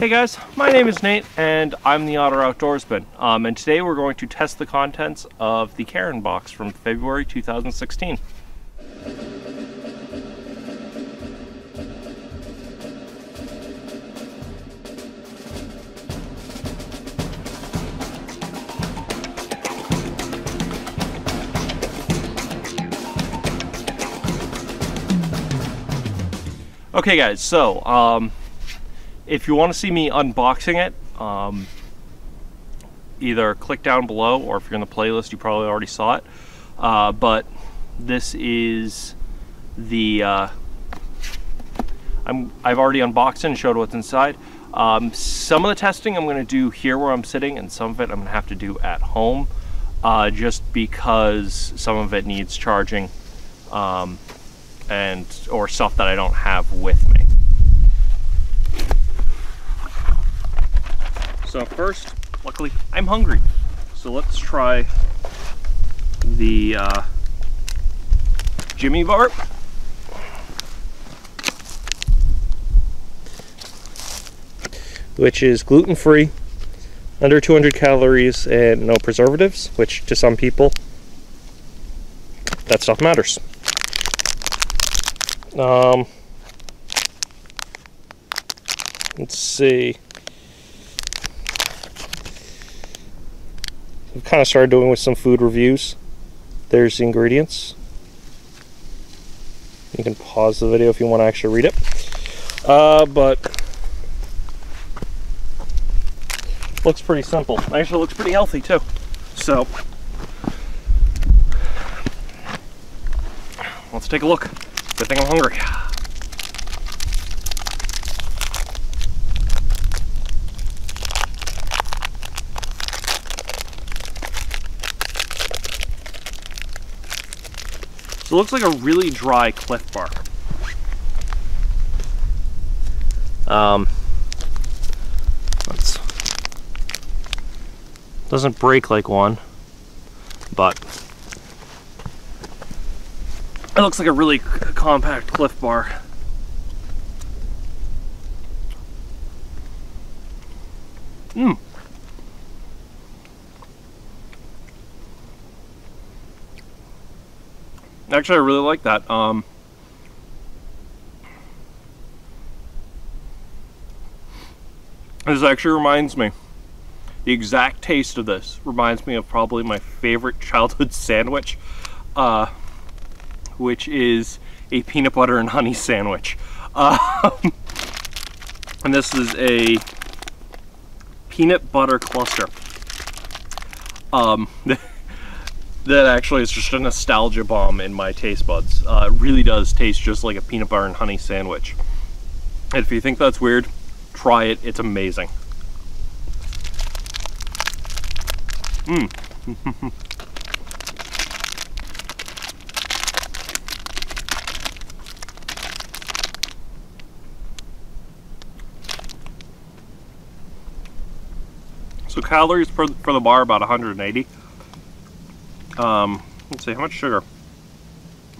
Hey guys, my name is Nate and I'm the Otter Outdoorsman, and today we're going to test the contents of the Cairn Box from February 2016. Okay guys, so if you want to see me unboxing it, either click down below, or if you're in the playlist you probably already saw it, but this is the, I've already unboxed it and showed what's inside. Some of the testing I'm going to do here where I'm sitting, and some of it I'm going to have to do at home, just because some of it needs charging, or stuff that I don't have with me. So first, luckily, I'm hungry. So let's try the Jimmy Bar. Which is gluten-free, under 200 calories, and no preservatives, which to some people, that stuff matters. Let's see. I've kind of started doing with some food reviews. There's the ingredients. You can pause the video if you want to actually read it. But looks pretty simple. Actually looks pretty healthy too. So let's take a look. Good thing I'm hungry. So it looks like a really dry Cliff Bar. Doesn't break like one, but it looks like a really compact Cliff Bar. Actually, I really like that. This actually reminds me, the exact taste of this reminds me of probably my favorite childhood sandwich, which is a peanut butter and honey sandwich. And this is a peanut butter cluster. That actually is just a nostalgia bomb in my taste buds. It really does taste just like a peanut butter and honey sandwich. And if you think that's weird, try it. It's amazing. So calories for the bar, about 180. Let's see, how much sugar?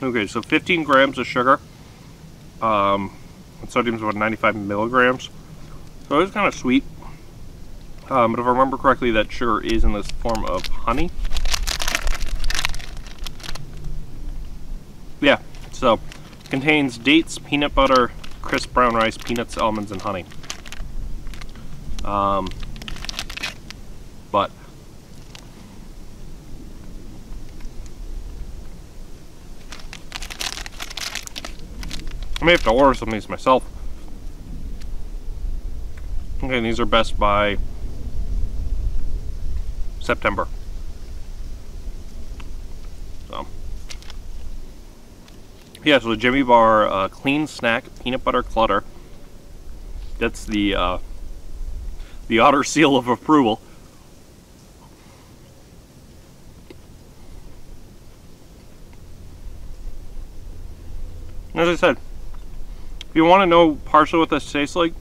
Okay, so 15 grams of sugar. And sodium's about 95 milligrams. So it's kind of sweet. But if I remember correctly, that sugar is in this form of honey. Yeah, so contains dates, peanut butter, crisp brown rice, peanuts, almonds, and honey. But I may have to order some of these myself. Okay, these are best by September. So, yeah, so the Jimmy Bar Clean Snack Peanut Butter Clutter. That's the Otter seal of approval. As I said, if you want to know partially what this tastes like,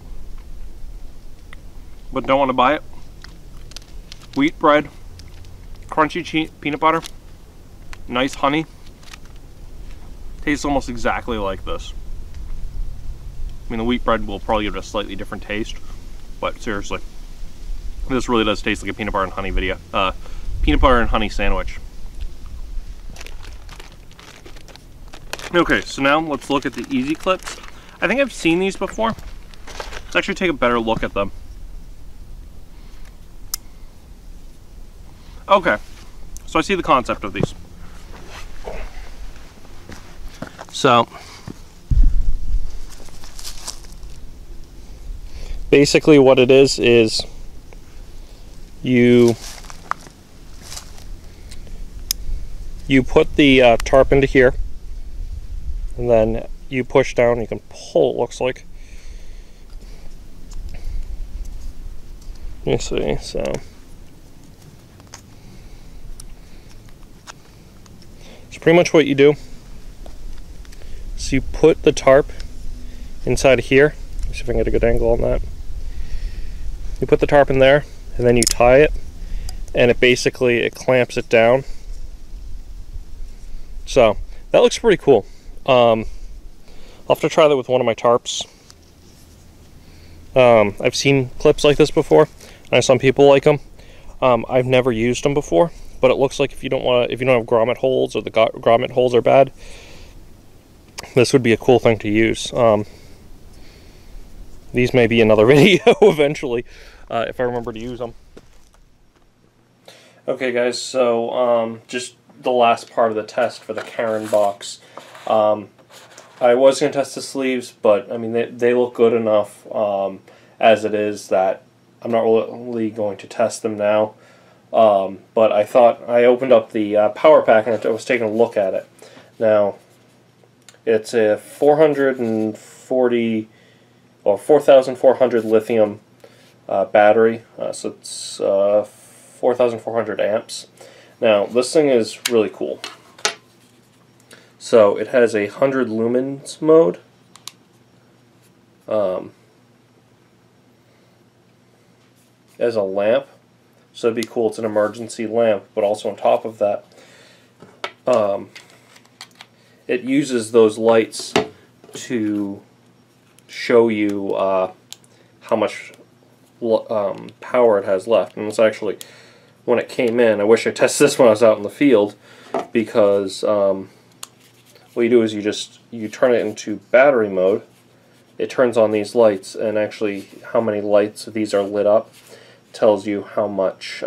but don't want to buy it, wheat bread, crunchy peanut butter, nice honey, tastes almost exactly like this. I mean, the wheat bread will probably give it a slightly different taste, but seriously, this really does taste like a peanut butter and honey video. Peanut butter and honey sandwich. Okay, so now let's look at the easy clips. I think I've seen these before. Let's actually take a better look at them. Okay, so I see the concept of these. So basically what it is you put the tarp into here, and then you push down, you can pull, it looks like. You see, so. It's pretty much what you do. So you put the tarp inside of here. Let's see if I can get a good angle on that. You put the tarp in there, and then you tie it, and it basically, it clamps it down. So, that looks pretty cool. I'll have to try that with one of my tarps. I've seen clips like this before. I know some people like them. I've never used them before, but it looks like if you don't have grommet holes, or the grommet holes are bad, this would be a cool thing to use. These may be another video eventually, if I remember to use them. Okay guys, so just the last part of the test for the Cairn box. I was going to test the sleeves, but I mean they look good enough as it is that I'm not really going to test them now. But I thought, I opened up the power pack and I was taking a look at it. Now it's a 440 or 4,400 lithium battery, so it's 4,400 amps. Now this thing is really cool. So it has a 100 lumens mode. As a lamp, so it'd be cool. It's an emergency lamp, but also on top of that, it uses those lights to show you how much power it has left. And it's actually, when it came in, I wish I tested this when I was out in the field, because what you do is you turn it into battery mode. It turns on these lights, and actually how many lights these are lit up tells you how much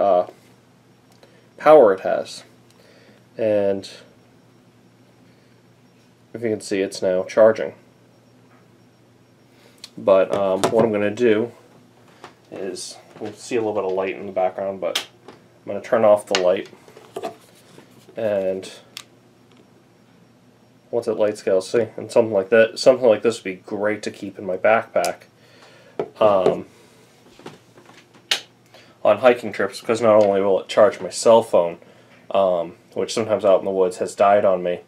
power it has. And if you can see, it's now charging. But what I'm going to do is, we'll see a little bit of light in the background, but I'm going to turn off the light, and once it light scales, see, and something like this would be great to keep in my backpack on hiking trips, because not only will it charge my cell phone, which sometimes out in the woods has died on me,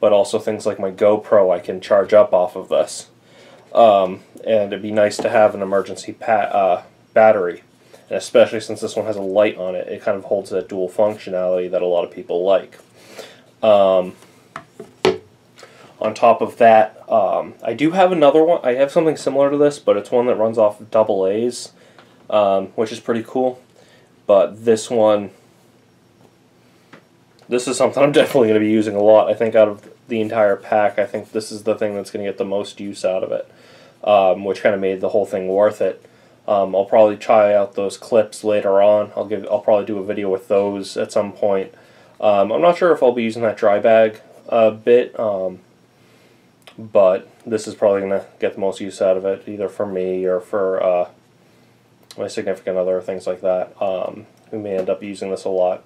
but also things like my GoPro I can charge up off of this. And it'd be nice to have an emergency battery, and especially since this one has a light on it, it kind of holds that dual functionality that a lot of people like. On top of that, I do have another one. I have something similar to this, but it's one that runs off of AA's, which is pretty cool. But this is something I'm definitely going to be using a lot. I think out of the entire pack, I think this is the thing that's going to get the most use out of it, which kind of made the whole thing worth it. I'll probably try out those clips later on. I'll probably do a video with those at some point. I'm not sure if I'll be using that dry bag a bit. But this is probably going to get the most use out of it, either for me or for my significant other, or things like that. We may end up using this a lot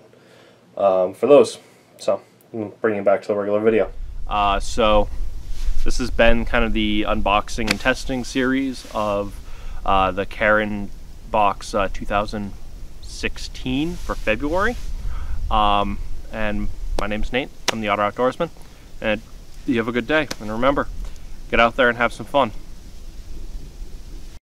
for those. So I'm bringing it back to the regular video. So this has been kind of the unboxing and testing series of the Cairn Box 2016 for February. And my name's Nate. I'm the Otter Outdoorsman. And you have a good day, and remember, get out there and have some fun.